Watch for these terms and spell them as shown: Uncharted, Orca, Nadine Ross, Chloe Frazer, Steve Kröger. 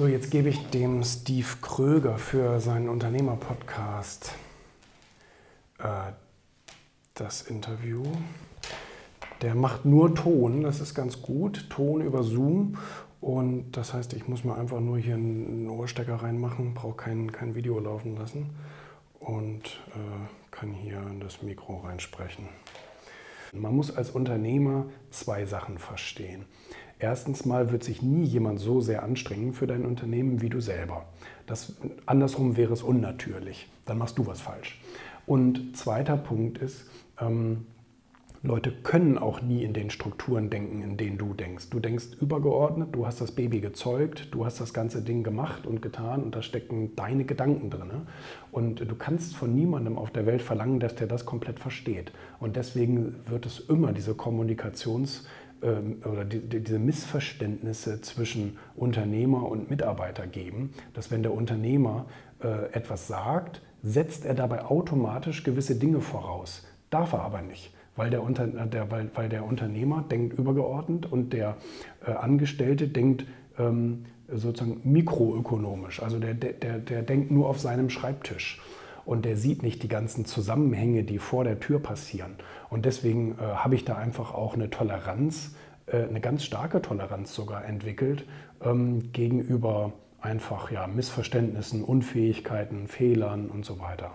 So, jetzt gebe ich dem Steve Kröger für seinen Unternehmer-Podcast das Interview. Der macht nur Ton, das ist ganz gut, Ton über Zoom. Und das heißt, ich muss mir einfach nur hier einen Ohrstecker reinmachen, brauche kein Video laufen lassen und kann hier in das Mikro reinsprechen. Man muss als Unternehmer zwei Sachen verstehen. Erstens mal wird sich nie jemand so sehr anstrengen für dein Unternehmen wie du selber. Andersrum wäre es unnatürlich. Dann machst du was falsch. Und zweiter Punkt ist, Leute können auch nie in den Strukturen denken, in denen du denkst. Du denkst übergeordnet, du hast das Baby gezeugt, du hast das ganze Ding gemacht und getan und da stecken deine Gedanken drin. Und du kannst von niemandem auf der Welt verlangen, dass der das komplett versteht. Und deswegen wird es immer diese Kommunikations- oder diese Missverständnisse zwischen Unternehmer und Mitarbeiter geben, dass wenn der Unternehmer etwas sagt, setzt er dabei automatisch gewisse Dinge voraus. Darf er aber nicht. Weil der Unternehmer denkt übergeordnet und der Angestellte denkt sozusagen mikroökonomisch. Also der denkt nur auf seinem Schreibtisch und der sieht nicht die ganzen Zusammenhänge, die vor der Tür passieren. Und deswegen habe ich da einfach auch eine Toleranz, eine ganz starke Toleranz sogar entwickelt gegenüber einfach Missverständnissen, Unfähigkeiten, Fehlern und so weiter.